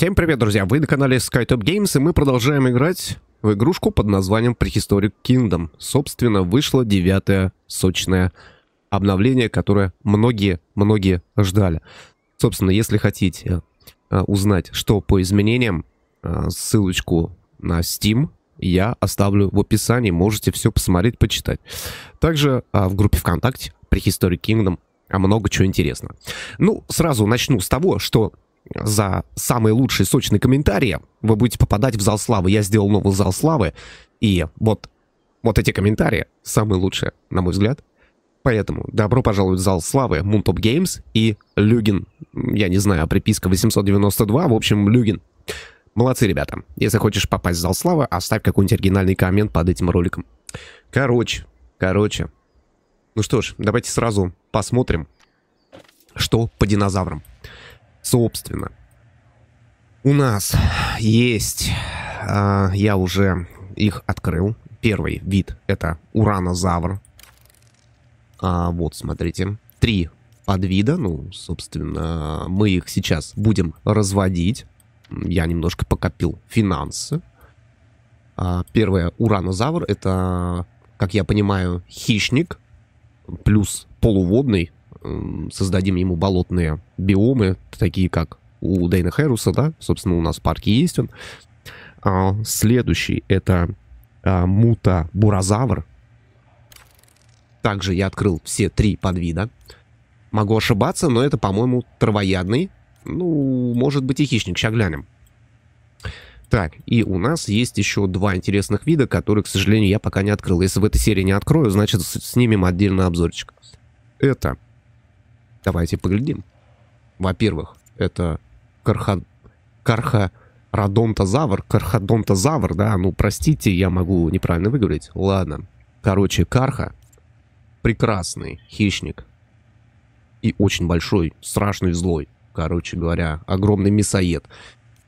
Всем привет, друзья! Вы на канале SkyTop Games, и мы продолжаем играть в игрушку под названием Prehistoric Kingdom. Собственно, вышло 9-е сочное обновление, которое многие ждали. Собственно, если хотите узнать, что по изменениям, ссылочку на Steam я оставлю в описании. Можете все посмотреть, почитать. Также в группе ВКонтакте Prehistoric Kingdom много чего интересного. Ну, сразу начну с того, что за самые лучшие сочные комментарии вы будете попадать в зал славы. Я сделал новый зал славы, и вот эти комментарии самые лучшие, на мой взгляд. Поэтому добро пожаловать в зал славы. Moontop Games и Люгин. Я не знаю, приписка 892. В общем, Люгин. Молодцы, ребята. Если хочешь попасть в зал славы, оставь какой-нибудь оригинальный коммент под этим роликом. Короче. Ну что ж, давайте сразу посмотрим, что по динозаврам. Собственно, у нас есть, я уже их открыл. Первый вид — это уранозавр. Вот, смотрите, 3 подвида. Ну, собственно, мы их сейчас будем разводить. Я немножко покопил финансы. Первое, уранозавр, это, как я понимаю, хищник плюс полуводный. Создадим ему болотные биомы, такие как у Дейнохейруса, да? Собственно, у нас в парке есть он. Следующий — это мутабуразавр. Также я открыл все 3 подвида. Могу ошибаться, но это, по-моему, травоядный. Ну, может быть, и хищник. Сейчас глянем. Так, и у нас есть еще 2 интересных вида, которые, к сожалению, я пока не открыл. Если в этой серии не открою, значит, снимем отдельный обзорчик. Это... Давайте поглядим. Во-первых, это кархародонтозавр, да, ну простите, я могу неправильно выговорить. Ладно. Короче, карха — прекрасный хищник и очень большой, страшный, злой. Короче говоря, огромный мясоед.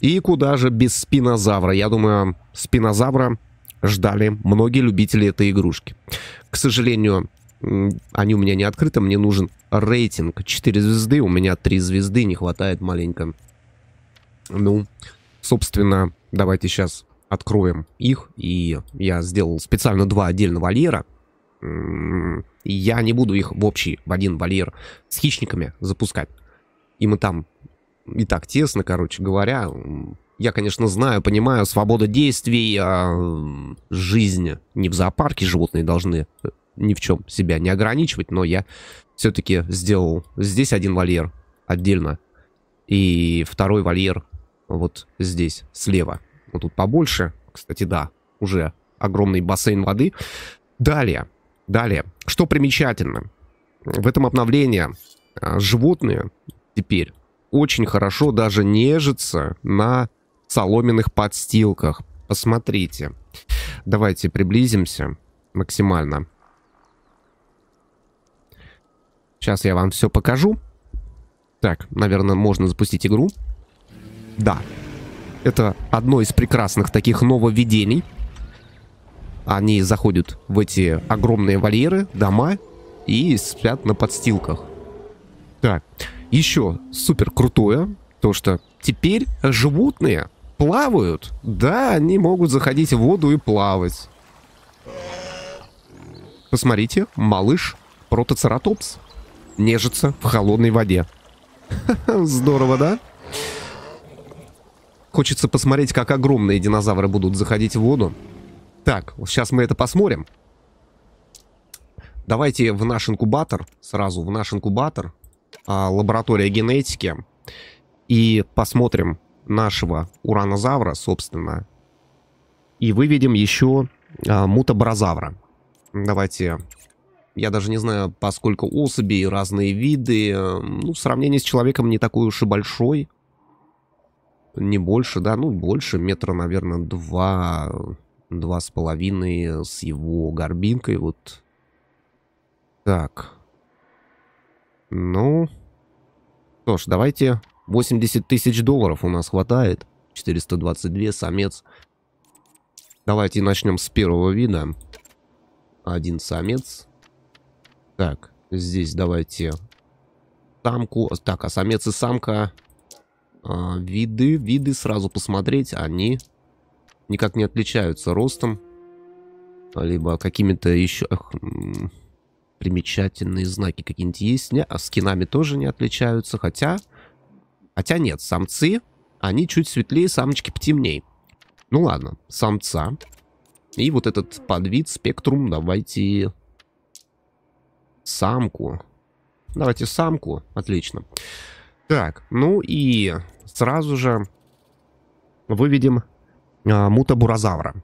И куда же без спинозавра? Я думаю, спинозавра ждали многие любители этой игрушки. К сожалению, они у меня не открыты, мне нужен рейтинг 4 звезды, у меня 3 звезды, не хватает маленько. Ну, собственно, давайте сейчас откроем их, и я сделал специально 2 отдельно вольера. Я не буду их в один вольер с хищниками запускать. Им и там и так тесно, короче говоря. Я, конечно, знаю, понимаю, свобода действий, жизнь не в зоопарке, животные должны... ни в чем себя не ограничивать, но я все-таки сделал здесь 1 вольер отдельно и 2 вольер вот здесь слева. Вот тут побольше, кстати, да, уже огромный бассейн воды. Далее, что примечательно, в этом обновлении животные теперь очень хорошо даже нежатся на соломенных подстилках. Посмотрите, давайте приблизимся максимально. Сейчас я вам все покажу. Так, наверное, можно запустить игру. Да. Это одно из прекрасных таких нововведений. Они заходят в эти огромные вольеры, дома и спят на подстилках. Так. Еще супер крутое то, что теперь животные плавают. Да, они могут заходить в воду и плавать. Посмотрите, малыш протоцератопс нежится в холодной воде. Здорово, да? Хочется посмотреть, как огромные динозавры будут заходить в воду. Так, сейчас мы это посмотрим. Давайте в наш инкубатор. Сразу в наш инкубатор. Лаборатория генетики. И посмотрим нашего уранозавра, собственно. И выведем еще мутабуразавра. Давайте... Я даже не знаю, поскольку особей, разные виды. Ну, в сравнении с человеком не такой уж и большой. Не больше, да, ну, больше. Метра, наверное, 2,5 с его горбинкой. Вот так. Ну, что ж, давайте. 80 тысяч долларов у нас хватает. 422, самец. Давайте начнем с первого вида. 1 самец. Так, здесь давайте самку. Так, а самец и самка Виды сразу посмотреть, они никак не отличаются ростом, либо какими-то еще примечательные знаки какие-нибудь есть. А скинами тоже не отличаются, хотя нет, самцы, они чуть светлее, самочки потемнее. Ну ладно, самца. И вот этот подвид, спектрум, давайте самку. Давайте самку, отлично. Так, ну и сразу же выведем мутабуразавра.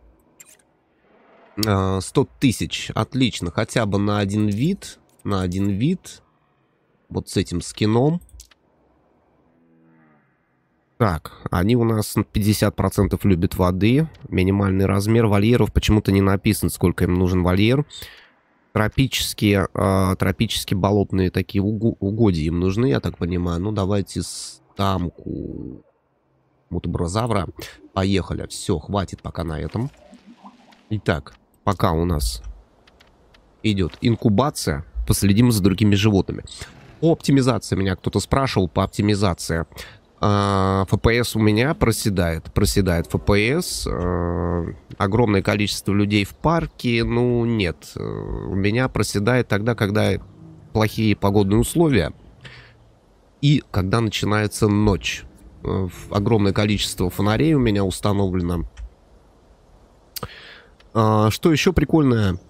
100 тысяч, отлично, хотя бы на один вид, вот с этим скином. Так, они у нас 50% любят воды, минимальный размер вольеров, почему-то не написано, сколько им нужен вольер. Тропические болотные такие угодья им нужны, я так понимаю. Ну, давайте самку мутабуразавра. Поехали. Все, хватит пока на этом. Итак, пока у нас идет инкубация, последим за другими животными. По оптимизации меня кто-то спрашивал, по оптимизации. ФПС у меня проседает ФПС, огромное количество людей в парке, ну нет, у меня проседает тогда, когда плохие погодные условия и когда начинается ночь. Огромное количество фонарей у меня установлено. Что еще прикольное?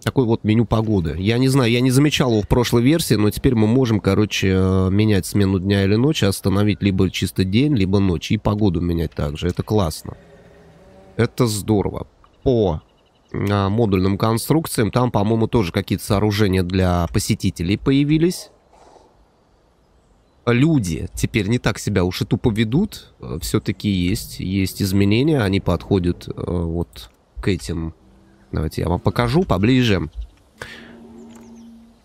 Такой вот меню погоды. Я не знаю, я не замечал его в прошлой версии, но теперь мы можем, короче, менять смену дня или ночи, остановить либо чисто день, либо ночь. И погоду менять также. Это классно. Это здорово. По модульным конструкциям там, по-моему, тоже какие-то сооружения для посетителей появились. Люди теперь не так себя уж и тупо ведут. Все-таки есть изменения. Они подходят вот к этим... Давайте я вам покажу поближе.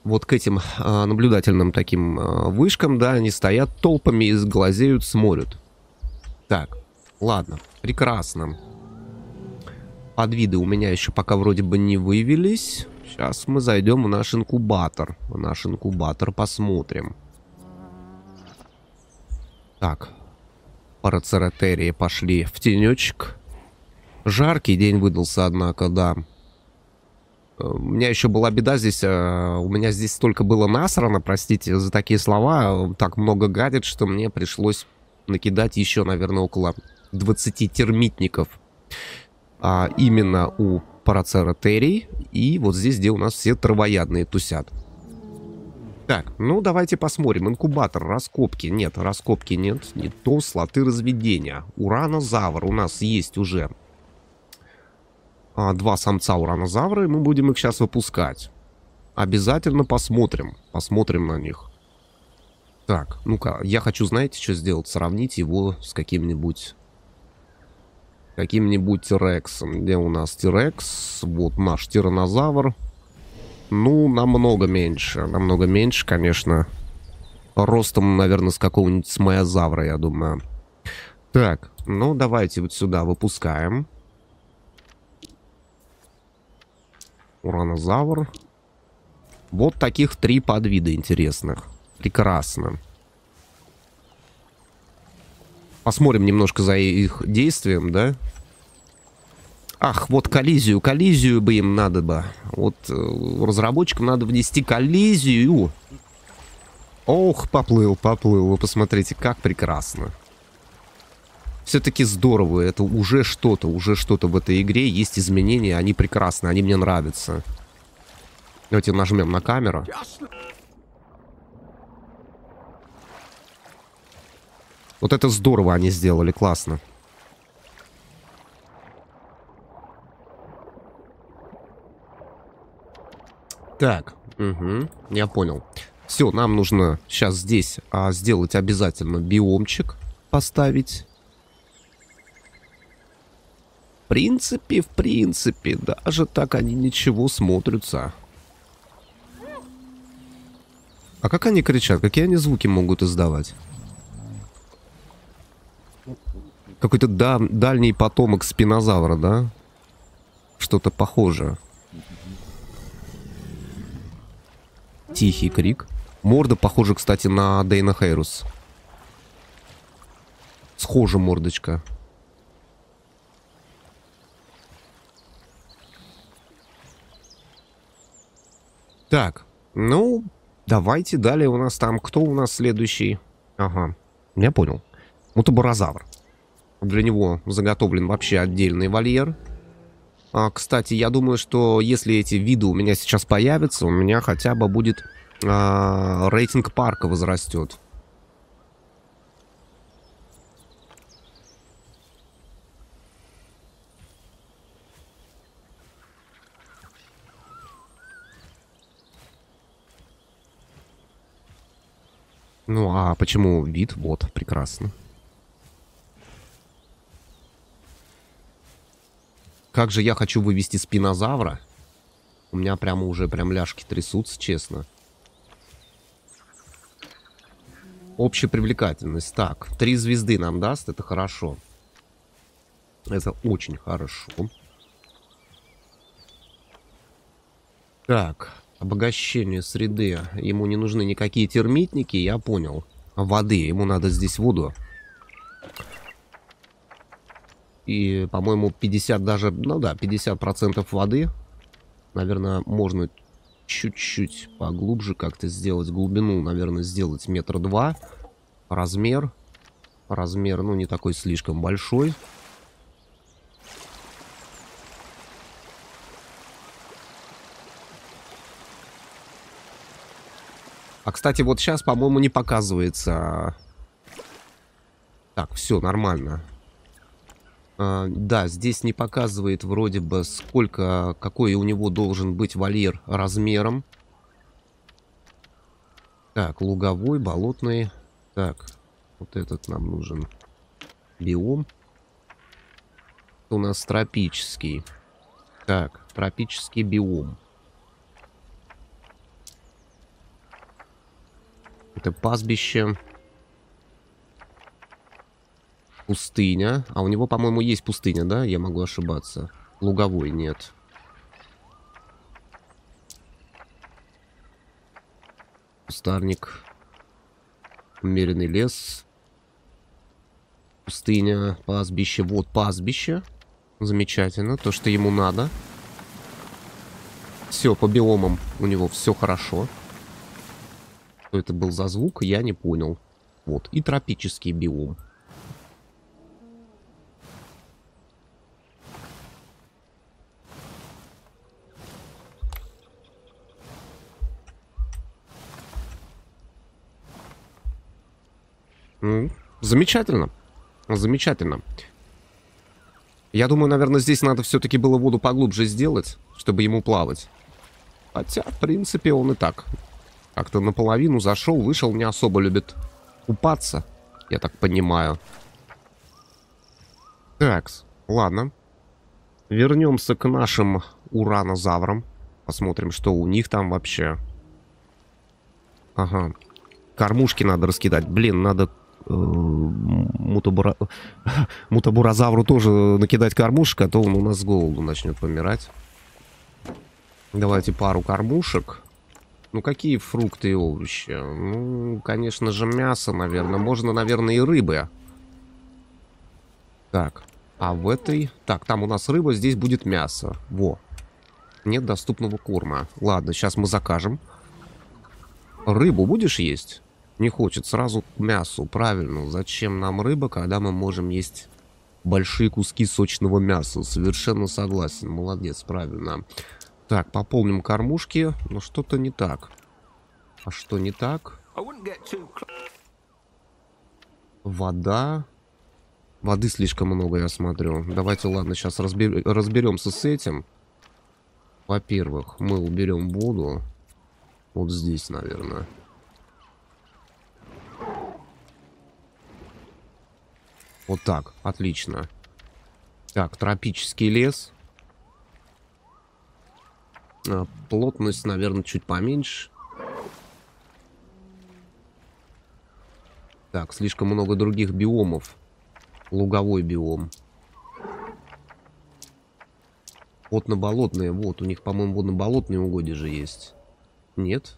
Вот к этим наблюдательным таким вышкам, да, они стоят толпами и глазеют, смотрят. Так, ладно, прекрасно. Подвиды у меня еще пока вроде бы не вывелись. Сейчас мы зайдем в наш инкубатор. В наш инкубатор посмотрим. Так, парацератерии пошли в тенечек. Жаркий день выдался, однако, да. У меня еще была беда здесь, у меня здесь столько было насрано, простите за такие слова, так много гадит, что мне пришлось накидать еще, наверное, около 20 термитников. Именно у парацератерий и вот здесь, где у нас все травоядные тусят. Так, ну давайте посмотрим. Инкубатор, раскопки. Нет, раскопки нет. Не то, слоты разведения. Уранозавр у нас есть уже. Два самца уранозавра, и мы будем их сейчас выпускать. Обязательно посмотрим. Посмотрим на них. Так, ну-ка, я хочу, знаете, что сделать? Сравнить его с каким-нибудь... Каким-нибудь Тирексом. Где у нас Тирекс? Вот наш тиранозавр. Ну, намного меньше. Намного меньше, конечно. Ростом, наверное, с какого-нибудь смаязавра, я думаю. Так, ну давайте вот сюда выпускаем. Уранозавр. Вот таких три подвида интересных. Прекрасно. Посмотрим немножко за их действием, да? Ах, вот коллизию. Коллизию бы им надо бы. Вот разработчикам надо внести коллизию. Ох, поплыл. Вы посмотрите, как прекрасно. Все-таки здорово, это уже что-то в этой игре, есть изменения, они прекрасны, они мне нравятся. Давайте нажмем на камеру. Вот это здорово они сделали, классно. Так, угу, я понял. Все, нам нужно сейчас здесь сделать обязательно биомчик, поставить. В принципе, даже так они ничего смотрятся. А как они кричат? Какие они звуки могут издавать? Какой-то дальний потомок спинозавра, да? Что-то похожее. Тихий крик. Морда похожа, кстати, на Дейнохейрус. схожа мордочка. Так, ну, давайте далее у нас там... Кто у нас следующий? Ага, я понял. Мутабуразавр. Для него заготовлен вообще отдельный вольер. А, кстати, я думаю, что если эти виды у меня сейчас появятся, у меня хотя бы будет рейтинг парка возрастет. Ну, а почему вид? Вот, прекрасно. Как же я хочу вывести спинозавра. У меня прямо уже прям ляжки трясутся, честно. Общая привлекательность. Так, 3 звезды нам даст, это хорошо. Это очень хорошо. Так. Обогащение среды. Ему не нужны никакие термитники, я понял. Воды. Ему надо здесь воду. И, по-моему, 50 даже... Ну да, 50% воды. Наверное, можно чуть-чуть поглубже как-то сделать. Глубину, наверное, сделать 1,2 метра. Размер. Размер, ну, не такой слишком большой. А, кстати, вот сейчас, по-моему, не показывается. Так, все, нормально. Да, здесь не показывает вроде бы, сколько, какой у него должен быть вольер размером. Так, луговой, болотный. Так, вот этот нам нужен биом. У нас тропический. Так, тропический биом. Это пастбище, пустыня. А у него, по-моему, есть пустыня, да? Я могу ошибаться. Луговой нет. Кустарник, умеренный лес, пустыня, пастбище. Вот пастбище. Замечательно, то, что ему надо. Все, по биомам у него все хорошо. Что это был за звук, я не понял. Вот, и тропический биом. Замечательно. Замечательно. Я думаю, наверное, здесь надо все-таки было воду поглубже сделать, чтобы ему плавать. Хотя, в принципе, он и так... Как-то наполовину зашел, вышел, не особо любит купаться, я так понимаю. Так, ладно. Вернемся к нашим уранозаврам. Посмотрим, что у них там вообще. Ага. Кормушки надо раскидать. Блин, надо мутабуразавру тоже накидать кормушек, а то он у нас с голоду начнет помирать. Давайте пару кормушек. Ну, какие фрукты и овощи? Ну, конечно же, мясо, наверное. Можно, наверное, и рыбы. Так, а в этой... Так, там у нас рыба, здесь будет мясо. Во. Нет доступного корма. Ладно, сейчас мы закажем. Рыбу будешь есть? Не хочет. Сразу к мясу. Правильно. Зачем нам рыба, когда мы можем есть большие куски сочного мяса? Совершенно согласен. Молодец, правильно. Так, пополним кормушки, но что-то не так. А что не так? Вода. Воды слишком много, я смотрю. Давайте, ладно, сейчас разберемся с этим. Во-первых, мы уберем воду. Вот здесь, наверное. Вот так, отлично. Так, тропический лес. Плотность, наверное, чуть поменьше. Так, слишком много других биомов. Луговой биом. Водно-болотные. Вот, у них, по-моему, водно-болотные угодья же есть. Нет.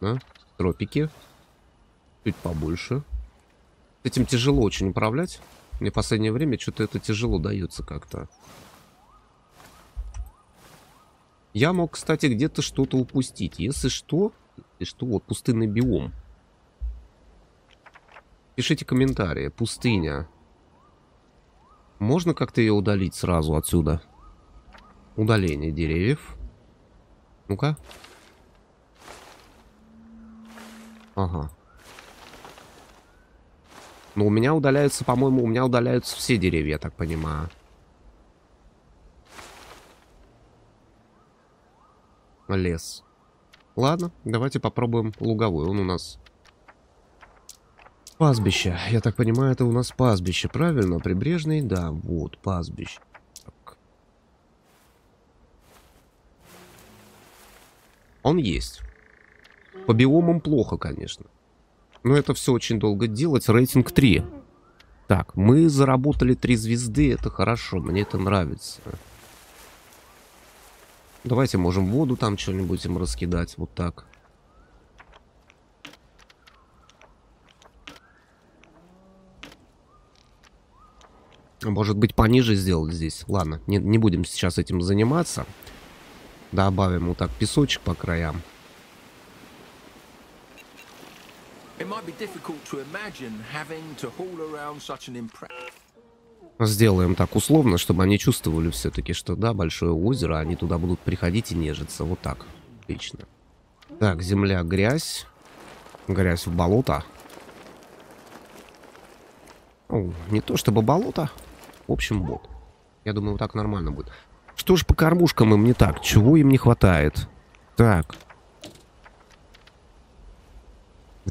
А? Тропики. Чуть побольше. Этим тяжело очень управлять. Мне в последнее время что-то это тяжело дается как-то. Я мог, кстати, где-то что-то упустить. Если что, вот пустынный биом. Пишите комментарии. Пустыня. Можно как-то ее удалить сразу отсюда? Удаление деревьев. Ну-ка. Ага. Но у меня удаляются, по-моему, у меня удаляются все деревья, я так понимаю. Лес. Ладно, давайте попробуем луговой. Он у нас... Пастбище. Я так понимаю, это у нас пастбище, правильно? Прибрежный? Да, вот, пастбище. Так. Он есть. По биомам плохо, конечно. Но это все очень долго делать. Рейтинг 3. Так, мы заработали 3 звезды. Это хорошо, мне это нравится. Давайте можем воду там что-нибудь им раскидать. Вот так. Может быть, пониже сделать здесь. Ладно, не будем сейчас этим заниматься. Добавим вот так песочек по краям. Сделаем так условно, чтобы они чувствовали все-таки, что да, большое озеро, они туда будут приходить и нежиться. Вот так. Отлично. Так, земля, грязь. Грязь в болото. О, не то чтобы болото. В общем, вот. Я думаю, вот так нормально будет. Что ж по кормушкам им не так? Чего им не хватает? Так.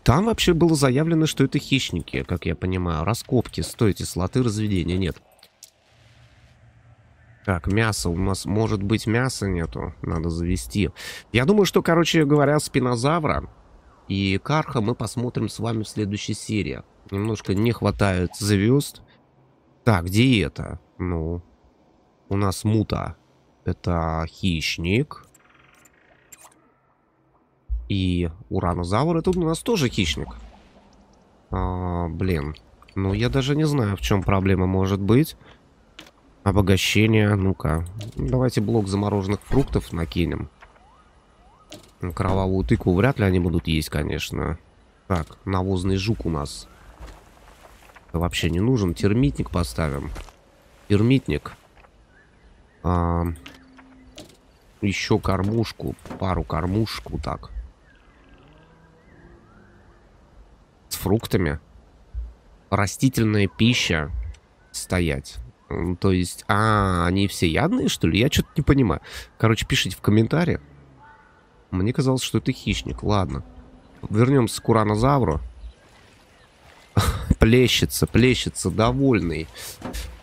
Там вообще было заявлено, что это хищники, как я понимаю. Раскопки, стойте, слоты разведения нет. Так, мясо у нас, может быть, мяса нету. Надо завести. Я думаю, что, короче говоря, спинозавра и карха мы посмотрим с вами в следующей серии. Немножко не хватает звезд. Так, диета. Ну, у нас мута. Это хищник. И уранозавр, это у нас тоже хищник. Блин. Ну, я даже не знаю, в чем проблема может быть. Обогащение. Ну-ка. Давайте блок замороженных фруктов накинем. Кровавую тыкву вряд ли они будут есть, конечно. Так, навозный жук у нас. Вообще не нужен. Термитник поставим. Термитник. Еще кормушку. Пару кормушку, так. Фруктами, растительная пища, стоять. То есть, они все ядные, что ли? Я что-то не понимаю. Короче, пишите в комментариях. Мне казалось, что это хищник. Ладно. Вернемся к уранозавру. Плещется, плещется, довольный.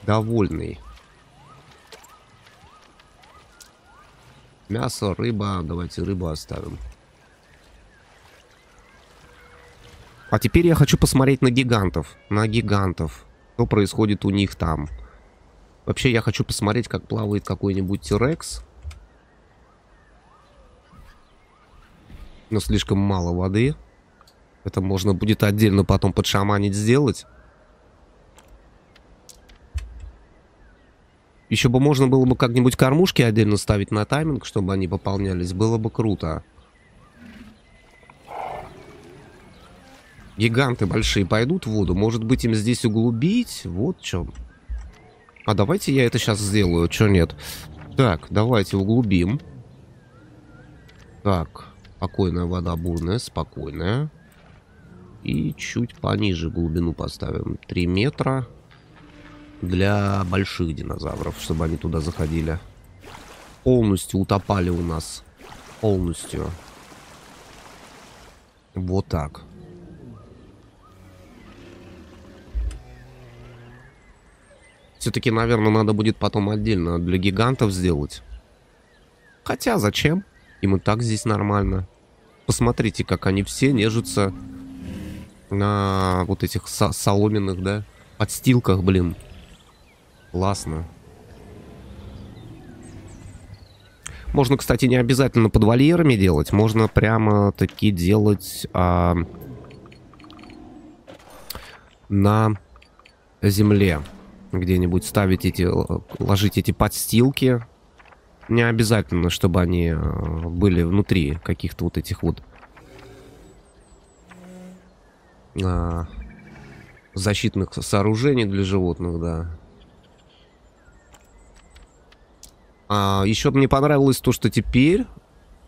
Довольный. Мясо, рыба. Давайте рыбу оставим. А теперь я хочу посмотреть на гигантов. На гигантов. Что происходит у них там. Вообще я хочу посмотреть, как плавает какой-нибудь Тирекс. Но слишком мало воды. Это можно будет отдельно потом подшаманить сделать. Еще бы можно было бы как-нибудь кормушки отдельно ставить на тайминг, чтобы они пополнялись. Было бы круто. Гиганты большие пойдут в воду. Может быть, им здесь углубить? Вот в чем. А давайте я это сейчас сделаю. Че нет? Так, давайте углубим. Так, спокойная вода, бурная, спокойная. И чуть пониже глубину поставим. 3 метра для больших динозавров, чтобы они туда заходили. Полностью утопали у нас. Полностью. Вот так. Все-таки, наверное, надо будет потом отдельно для гигантов сделать. Хотя зачем? Им и так здесь нормально. Посмотрите, как они все нежатся на вот этих соломенных, да, подстилках, блин. Классно. Можно, кстати, не обязательно под вольерами делать. Можно прямо-таки делать... на земле где-нибудь ставить эти, ложить эти подстилки. Не обязательно, чтобы они были внутри каких-то вот этих вот защитных сооружений для животных, да. Еще мне понравилось то, что теперь...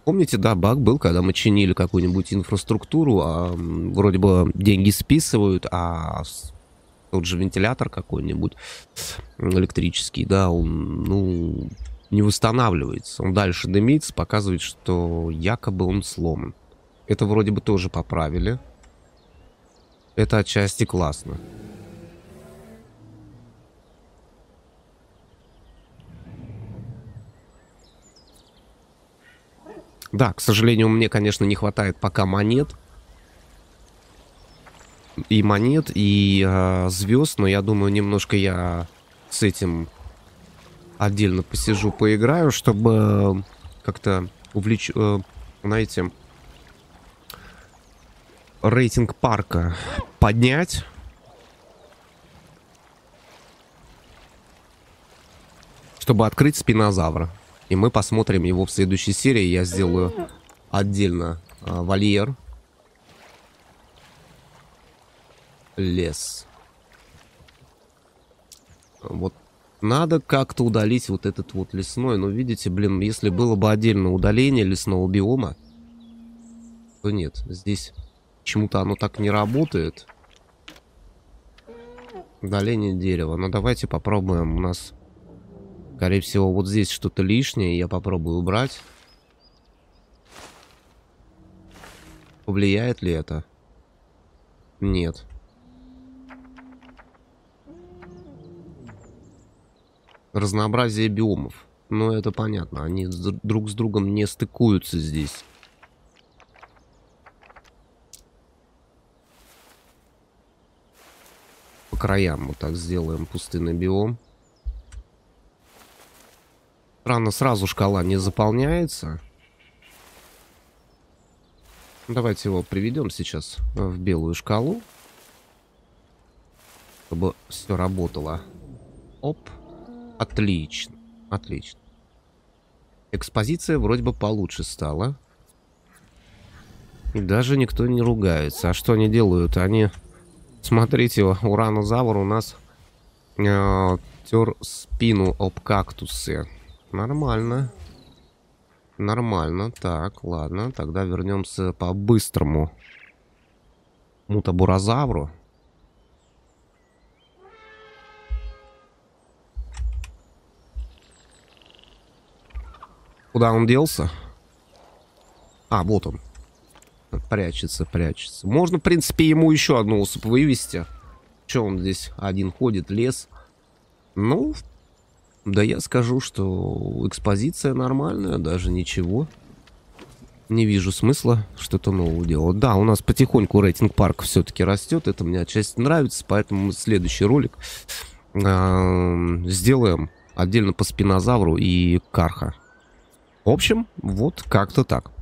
Помните, да, баг был, когда мы чинили какую-нибудь инфраструктуру, вроде бы деньги списывают, а тот же вентилятор какой-нибудь электрический, да, он, ну, не восстанавливается. Он дальше дымится, показывает, что якобы он сломан. Это вроде бы тоже поправили. Это отчасти классно. Да, к сожалению, мне, конечно, не хватает пока монет. И монет, и звезд. Но я думаю, немножко я с этим отдельно посижу, поиграю, чтобы как-то увлечь... знаете, рейтинг парка поднять. Чтобы открыть спинозавра. И мы посмотрим его в следующей серии. Я сделаю отдельно вольер. Лес. Вот. Надо как-то удалить вот этот вот лесной. Но видите, блин, если было бы отдельное удаление лесного биома, то нет. Здесь почему-то оно так не работает. Удаление дерева. Но давайте попробуем у нас... Скорее всего, вот здесь что-то лишнее. Я попробую убрать. Повлияет ли это? Нет. Разнообразие биомов. Ну, это понятно. Они друг с другом не стыкуются здесь. По краям вот так сделаем пустынный биом. Странно, сразу шкала не заполняется. Давайте его приведем сейчас в белую шкалу, чтобы все работало. Оп. Отлично. Отлично. Экспозиция вроде бы получше стала. И даже никто не ругается. А что они делают? Они... Смотрите, уранозавр у нас тер спину об кактусы. Нормально. Нормально. Так, ладно. Тогда вернемся по-быстрому к мутабуразавру. Куда он делся? А, вот он. Прячется, прячется. Можно, в принципе, ему еще одну особь вывести. Че он здесь один ходит, лес? Ну, да я скажу, что экспозиция нормальная, даже ничего. Не вижу смысла что-то нового делать. Да, у нас потихоньку рейтинг парка все-таки растет. Это мне отчасти нравится, поэтому мы следующий ролик сделаем отдельно по спинозавру и карха. В общем, вот как-то так.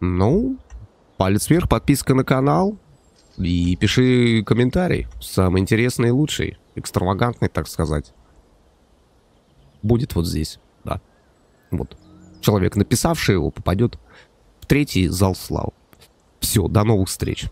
Ну, палец вверх, подписка на канал и пиши комментарий. Самый интересный и лучший, экстравагантный, так сказать. Будет вот здесь, да. Вот. Человек, написавший его, попадет в третий зал славы. Все, до новых встреч.